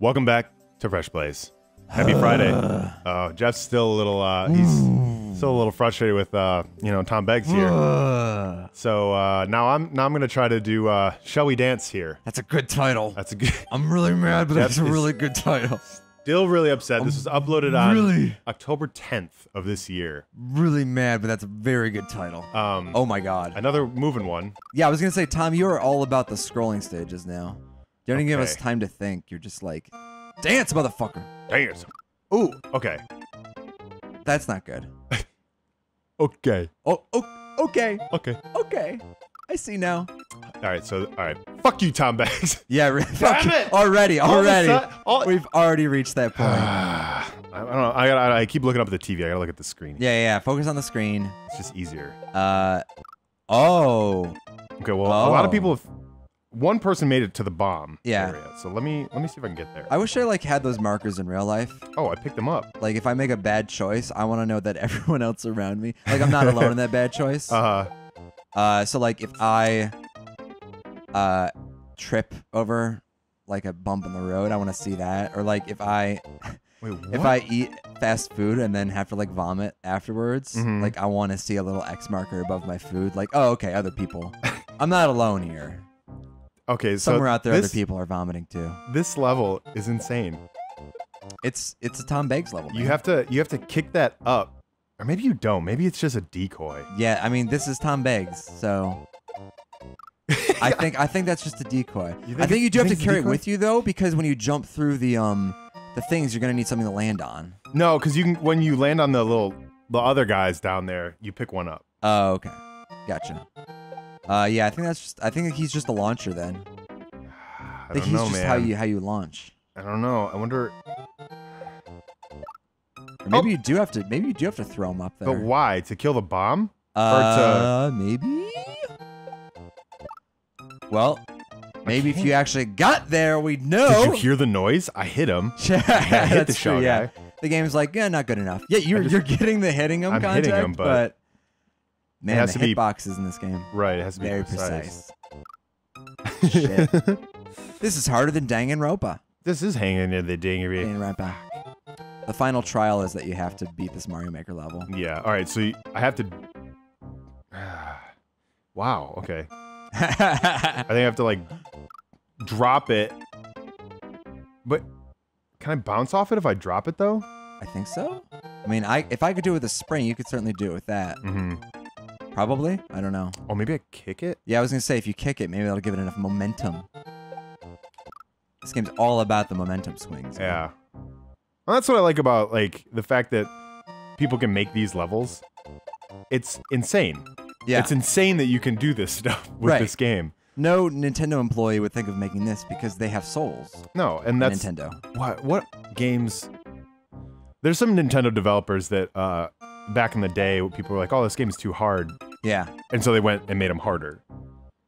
Welcome back to Fresh Plays. Happy Friday. Jeff's still a little, he's still a little frustrated with, you know, Tom Beggs here. So now I'm gonna try to do Shall We Dance here. That's a good title. That's a good. I'm really mad, but that's a really good title. Still really upset. This was uploaded on October 10th of this year. Really mad, but that's a very good title. Oh my god. Another moving one. Yeah, I was gonna say, Tom, you are all about the scrolling stages now. You don't even give us time to think. You're just like, dance, motherfucker. Dance. Ooh. Okay. That's not good. Okay. Oh, okay. Okay. Okay. I see now. Alright, so, alright. Fuck you, Tom Beggs. Yeah, really. Damn it! Already. We've already reached that point. I don't know. I keep looking up at the TV. I gotta look at the screen. Yeah, yeah. Focus on the screen. It's just easier. Oh. Okay, well, a lot of people have... One person made it to the bomb area, so let me see if I can get there. I wish I like had those markers in real life. Oh, I picked them up. Like if I make a bad choice, I want to know that everyone else around me, like I'm not alone in that bad choice. So like if I trip over like a bump in the road, I want to see that. Or like if I if I eat fast food and then have to like vomit afterwards, like I want to see a little X marker above my food. Like oh okay, other people, I'm not alone here. Okay, so somewhere out there, other people are vomiting too. This level is insane. It's a Tom Beggs level. Man. You have to kick that up, or maybe you don't. Maybe it's just a decoy. Yeah, I mean this is Tom Beggs, so I think that's just a decoy. I think you do have to carry it with you though, because when you jump through the things, you're gonna need something to land on. No, because you can when you land on the other guys down there, you pick one up. Oh, okay, gotcha. Yeah, I think that's just. I think he's just a launcher then. I think he's just how you launch. I don't know. I wonder. Or maybe you do have to. Maybe you do have to throw him up there. But why? To kill the bomb? Or to... maybe. Well, maybe if you actually got there, we'd know. Did you hear the noise? I hit him. Yeah, I hit the shell guy. The game's like, yeah, not good enough. Yeah, you're getting the hitting him contact, hitting him, but... Man, the hitboxes in this game. Right, it has to be very precise. Shit. This is harder than Danganronpa. This is hanging near the Danganronpa. The final trial is that you have to beat this Mario Maker level. Yeah, alright, so I have to... Wow, okay. I think I have to, like, drop it. But can I bounce off it if I drop it, though? I think so. I mean, if I could do it with a spring, you could certainly do it with that. Mm-hmm. Probably? I don't know. Oh, maybe I kick it? Yeah, I was going to say, if you kick it, maybe that'll give it enough momentum. This game's all about the momentum swings. Yeah. Well, that's what I like about, like, the fact that people can make these levels. It's insane. Yeah. It's insane that you can do this stuff with this game. No Nintendo employee would think of making this because they have souls. No, and that's... Nintendo. What games... There's some Nintendo developers that, back in the day, people were like, oh, this game is too hard. Yeah. And so they went and made them harder.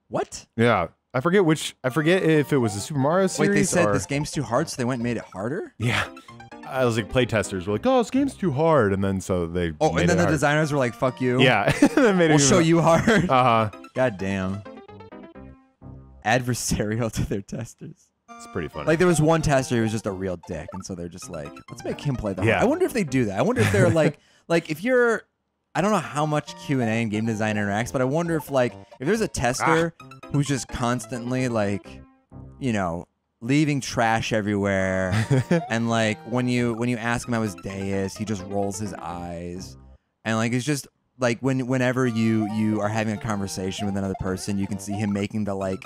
What? Yeah. I forget if it was the Super Mario series. Wait, they said this game's too hard, so they went and made it harder? Yeah. I was like, playtesters were like, oh, this game's too hard. And then so they. Oh, made and then the designers were like, fuck you. Yeah. We'll show you hard. Uh huh. God damn. Adversarial to their testers. It's pretty funny. Like, there was one tester who was just a real dick. And so they're just like, let's make him play the hard. I wonder if they do that. I wonder if they're like. Like, if you're, I don't know how much Q&A and game design interacts, but I wonder if, like, if there's a tester who's just constantly, like, you know, leaving trash everywhere, and, like, when you ask him how his day is, he just rolls his eyes, and, like, it's just, like, whenever you are having a conversation with another person, you can see him making the, like,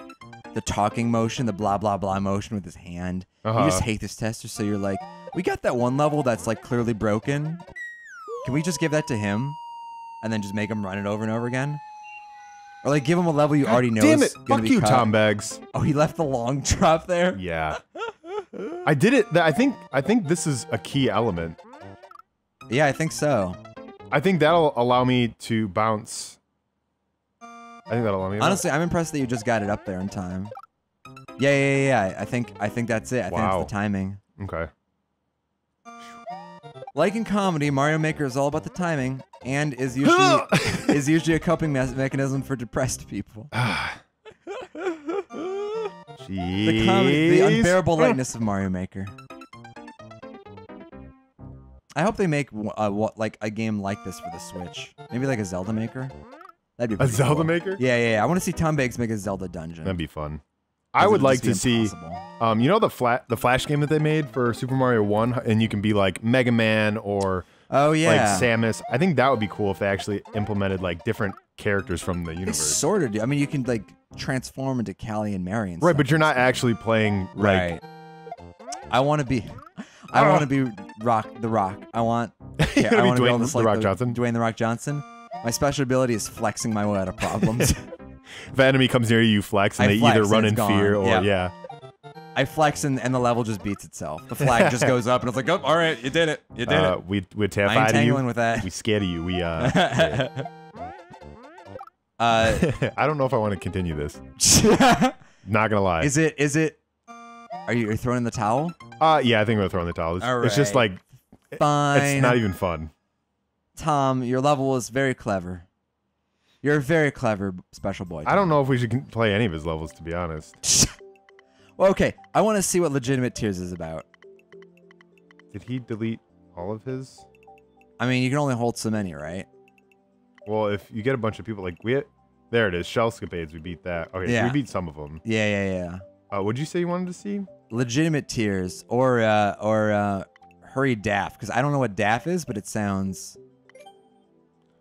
the talking motion, the blah, blah, blah motion with his hand. You just hate this tester, so you're like, we got that one level that's, like, clearly broken. Can we just give that to him, and then just make him run it over and over again, or like give him a level you already know? Damn it! Fuck you, Tom Beggs. Oh, he left the long drop there. Yeah, I did it. I think this is a key element. Yeah, I think so. I think that'll allow me to bounce. I think that'll allow me. Honestly, I'm impressed that you just got it up there in time. Yeah, yeah, yeah. Yeah. I think that's it. I think that's the timing. Okay. Like in comedy, Mario Maker is all about the timing and is usually a coping mechanism for depressed people. The unbearable lightness of Mario Maker. I hope they make like a game like this for the Switch. Maybe like a Zelda Maker. That'd be pretty cool. Maker? Yeah, yeah, yeah. I want to see Tom Beggs make a Zelda dungeon. That'd be fun. I would like to see, you know, the Flash game that they made for Super Mario 1, and you can be like Mega Man or like Samus. I think that would be cool if they actually implemented like different characters from the universe. It's sort of, I mean, you can like transform into Callie and Mary and stuff. Right, but you're not actually playing. Right. I want to be, I want to be the Rock. I want, I want to be able to like Dwayne the Rock Johnson. My special ability is flexing my way out of problems. If an enemy comes near you, you flex, and they either run in fear or, I flex, and the level just beats itself. The flag just goes up, and it's like, oh, all right, you did it. You did it. We're terrified of you. With that. We're scared of you. We, I don't know if I want to continue this. Not gonna lie. Is it, are you throwing the towel? Yeah, I think we're throwing the towel. It's, it's just like, fine. It's not even fun. Tom, your level is very clever. You're a very clever special boy. Tom. I don't know if we should play any of his levels, to be honest. Well, okay. I want to see what Legitimate Tears is about. Did he delete all of his? I mean, you can only hold so many, right? Well, if you get a bunch of people, like, there it is. Shellscapades, we beat that. Okay, so we beat some of them. Yeah. What did you say you wanted to see? Legitimate Tears or Hurry Daff, because I don't know what Daff is, but it sounds...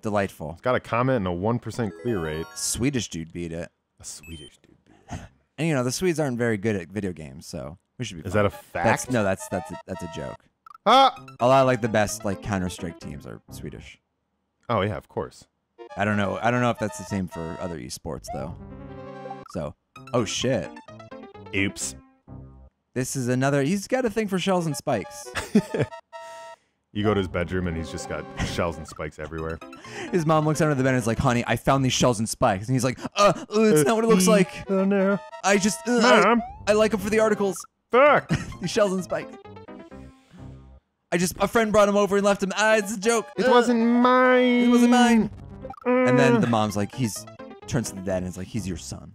delightful. It's got a comment and a 1% clear rate. Swedish dude beat it. A Swedish dude beat it. And you know, the Swedes aren't very good at video games, so we should be fine. Is that a fact? No, that's a joke. A lot of like the best like Counter-Strike teams are Swedish. Oh yeah, of course. I don't know if that's the same for other esports though. So, oh shit. Oops. This is another, he's got a thing for shells and spikes. You go to his bedroom and he's just got shells and spikes everywhere. His mom looks under the bed and is like, honey, I found these shells and spikes. And he's like, it's not what it looks like. Oh, no. I just, Mom. I like them for the articles. Fuck. These shells and spikes. A friend brought him over and left him. It's a joke. It wasn't mine. It wasn't mine. And then the mom's like, turns to the dad and is like, he's your son.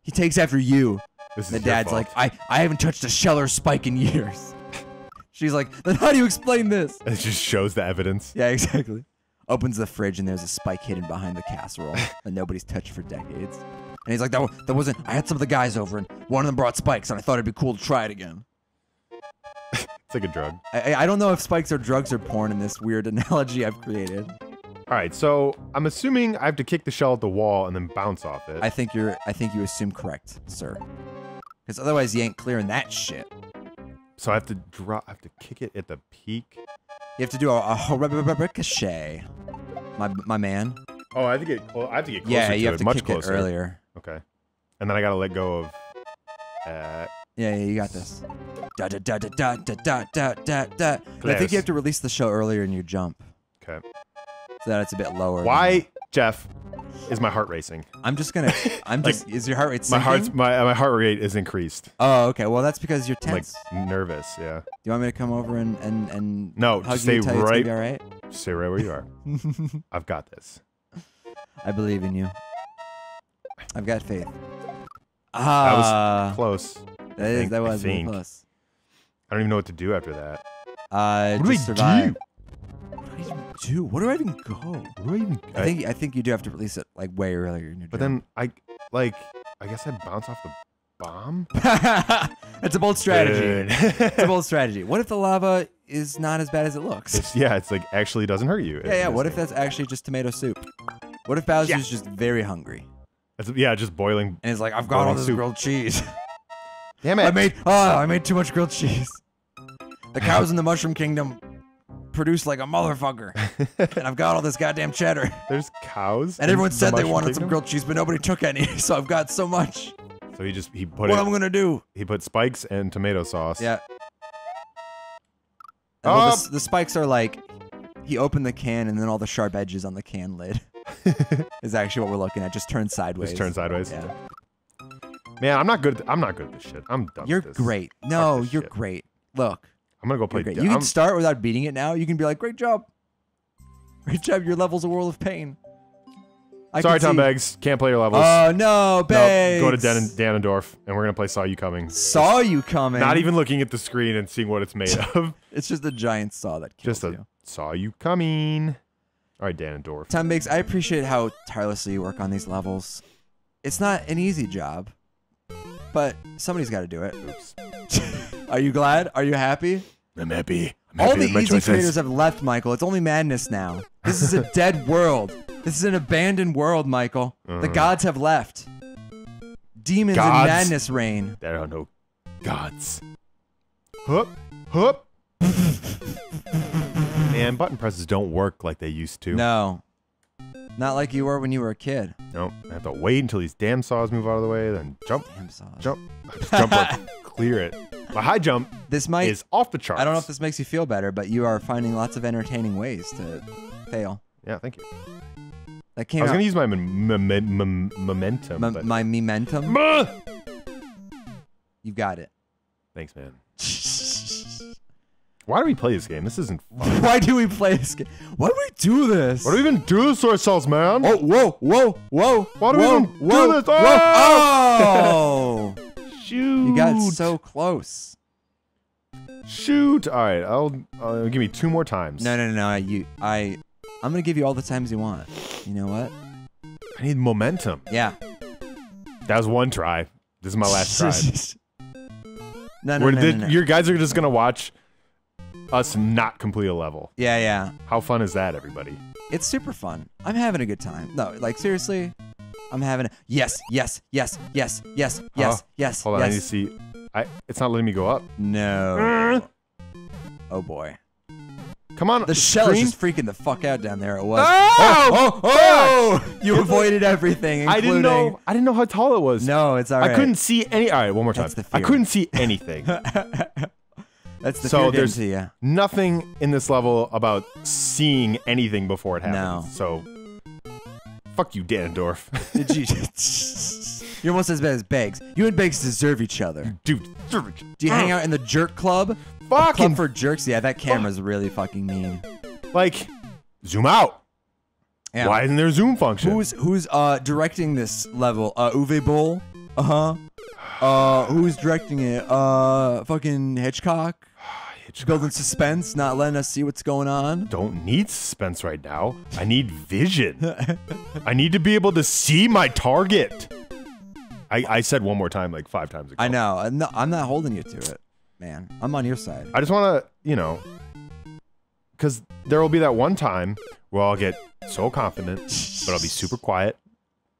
He takes after you. This is your fault. The dad's like, I haven't touched a shell or spike in years. She's like, then how do you explain this? It just shows the evidence. Yeah, exactly. Opens the fridge and there's a spike hidden behind the casserole that nobody's touched for decades. And he's like, that wasn't, I had some of the guys over and one of them brought spikes and I thought it'd be cool to try it again. It's like a drug. I don't know if spikes are drugs or porn in this weird analogy I've created. All right, so I'm assuming I have to kick the shell at the wall and then bounce off it. I think you assume correct, sir. Because otherwise you ain't clearing that shit. So I have to kick it at the peak. You have to do a ricochet, my man. Oh, I have to get closer. Yeah, you have to kick it earlier. Okay, and then I gotta let go of. Yeah, you got this. Da da da da da da da da da. I think you have to release the shell earlier in your jump. Okay. So that it's a bit lower. Why, Jeff, is my heart racing? I'm just is your heart rate sinking? My heart rate is increased. Oh, okay. Well, that's because you're tense. Like nervous, yeah. Do you want me to come over and no, hug you and tell you it's gonna be all right? Stay right where you are. I've got this. I believe in you. I've got faith. Ah, that was close. That was really close. I don't even know what to do after that. What do we survive? Where do I even go? I think you do have to release it like way earlier in your journey. Then I guess I bounce off the bomb. That's a bold strategy. It's a bold strategy. What if the lava is not as bad as it looks? It's like actually doesn't hurt you. Yeah. What if that's actually just tomato soup? What if Bowser's just very hungry? Just boiling. And it's like I've got all this grilled cheese. Damn it! I made too much grilled cheese. The cows in the Mushroom Kingdom produce like a motherfucker, and I've got all this goddamn cheddar. There's cows, and everyone said they wanted some grilled cheese, but nobody took any, so I've got so much. So he put what I'm gonna do? He put spikes and tomato sauce. Yeah. Oh. Well, the spikes are like he opened the can, and then all the sharp edges on the can lid is actually what we're looking at. Just turn sideways. Yeah. Man, I'm not good at this shit. I'm done. You're great. No, you're great. Look. I'm gonna go play. You can start without beating it now. You can be like, great job. Your level's a world of pain. Sorry, Tom Beggs. Can't play your levels. Oh, no, Beggs. Nope. Go to Danganronpa, and we're going to play Saw You Coming. Saw You Coming? Not even looking at the screen and seeing what it's made of. It's just a giant saw that kills you. Saw You Coming. All right, Danganronpa. Tom Beggs, I appreciate how tirelessly you work on these levels. It's not an easy job, but somebody's got to do it. Oops. Are you glad? Are you happy? I'm happy. All the easy creators have left, Michael. It's only madness now. This is a dead world. This is an abandoned world, Michael. The gods have left. Demons and madness reign. There are no gods. Hup, hup. Man, button presses don't work like they used to. No. Not like you were when you were a kid. Nope. I have to wait until these damn saws move out of the way, then jump. Damn saws. Jump. Just jump up. Clear it. My high jump is off the charts. I don't know if this makes you feel better, but you are finding lots of entertaining ways to fail. Yeah, thank you. That came I was going to use my momentum. My momentum? You got it. Thanks, man. Why do we play this game? This isn't fun. Why do we play this game? Why do we do this? Why do we even do this to ourselves, man? Oh, whoa, whoa, whoa. Why do we even do this? Oh! Oh! Shoot. You got so close. Shoot. All right, I'll give me two more times. No, no, no, no. I'm going to give you all the times you want. You know what? I need momentum. Yeah. That was one try. This is my last try. No, no, no, no, no. Your guys are just going to watch us not complete a level. Yeah, yeah. How fun is that, everybody? It's super fun. I'm having a good time. No, like seriously. I'm having a yes. Hold on, I need to see. It's not letting me go up. No. Oh boy. Come on. The shell is just freaking the fuck out down there. It was. Oh! Oh! Oh! Oh! You avoided everything. I didn't know. I didn't know how tall it was. No, it's all right. I couldn't see any. All right, one more time. That's the fear. I couldn't see anything. That's the fear. So there's nothing in this level about seeing anything before it happens. No. So. Fuck you, Ganondorf. Did you? You're almost as bad as Beggs. You and Beggs deserve each other. Dude, do you hang out in the jerk club? Fucking club for jerks. Yeah, that camera's really fucking mean. Like, zoom out. Yeah. Why isn't there a zoom function? Who's directing this level? Uwe Boll. Who's directing it? Fucking Hitchcock. Building suspense, not letting us see what's going on. Don't need suspense right now. I need vision. I need to be able to see my target. I said one more time like 5 times ago. I know. No, I'm not holding you to it, man. I'm on your side. I just want to, you know, because there will be that one time where I'll get so confident, but I'll be super quiet,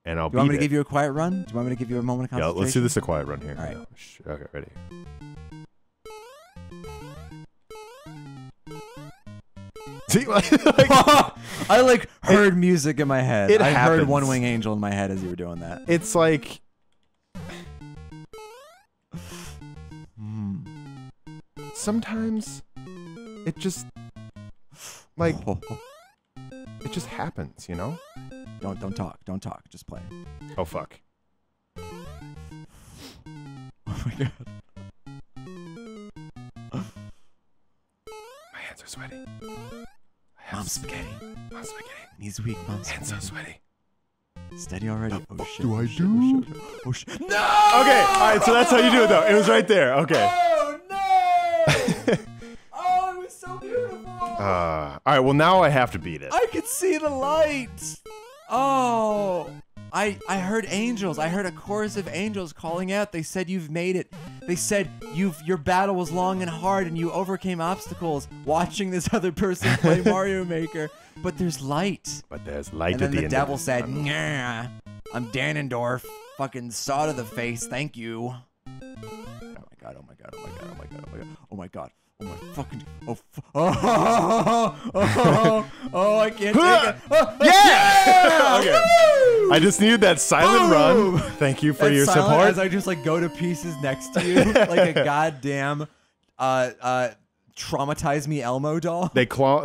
and I'll be. Do you want me to give you a quiet run? Do you want me to give you a moment of concentration? Yeah, let's do this a quiet run here. All right. Okay, ready. See, like, I like heard music in my head. I heard One Winged Angel in my head as you were doing that. It's like, sometimes it just like it just happens, you know. Don't talk, don't talk, just play. Oh fuck! Oh my god! My hands are sweaty. Mom's spaghetti. Mom's spaghetti. Knees weak. Mom's spaghetti. Hands so sweaty. Steady already. The fuck shit, do I do? Oh shit. No! Okay. All right. So that's how you do it, though. It was right there. Okay. Oh no! Oh, it was so beautiful. All right. Well, now I have to beat it. I could see the light. Oh. I heard angels. I heard a chorus of angels calling out. They said you've made it. They said your battle was long and hard and you overcame obstacles watching this other person play Mario Maker. But there's light. But there's light at the end. And then the devil said, nah, I'm Ganondorf. Fucking saw to the face. Thank you. Oh my god. Oh my fucking! Oh! I can't take it! Oh, yeah! Okay. I just needed that silent run. Thank you for your support. As I just like go to pieces next to you, like a goddamn traumatize me Elmo doll. They call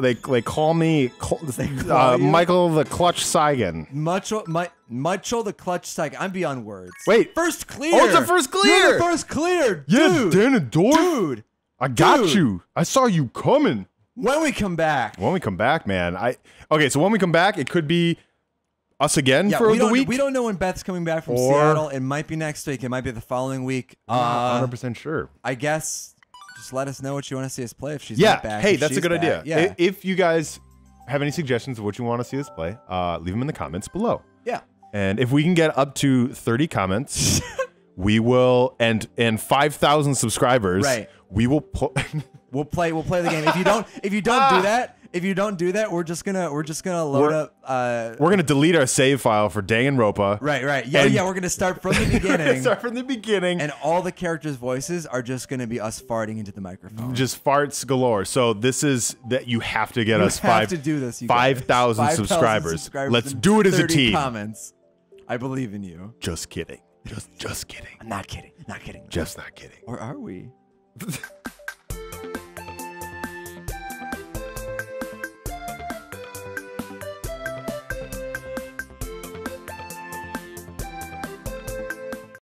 me Michael the Clutch Cygan. Mucho the Clutch Cygan. I'm beyond words. Wait, first clear. Oh, it's the first clear. You're the first clear, dude. Yeah, dude. I got you. I saw you coming. When we come back. When we come back, man. Okay, so when we come back, it could be Us again for the week? We don't know when Beth's coming back from Seattle. It might be next week. It might be the following week. I'm not 100% sure. I guess just let us know what you want to see us play if she's not back. Hey, that's a good idea. Yeah. If you guys have any suggestions of what you want to see us play, leave them in the comments below. Yeah. And if we can get up to 30 comments, we will, and 5,000 subscribers, right, we will we'll play the game. If you don't do that, we're just gonna load up, we're gonna delete our save file for Danganronpa. Right, right. Yeah, yeah, we're gonna start from the beginning. Start from the beginning. And all the characters' voices are just gonna be us farting into the microphone. Just farts galore. So this is that you have to get us 5,000 subscribers. Let's do it as a team. Comments. I believe in you. Just kidding. Just kidding. I'm not kidding. Not kidding. Just not kidding. Or are we?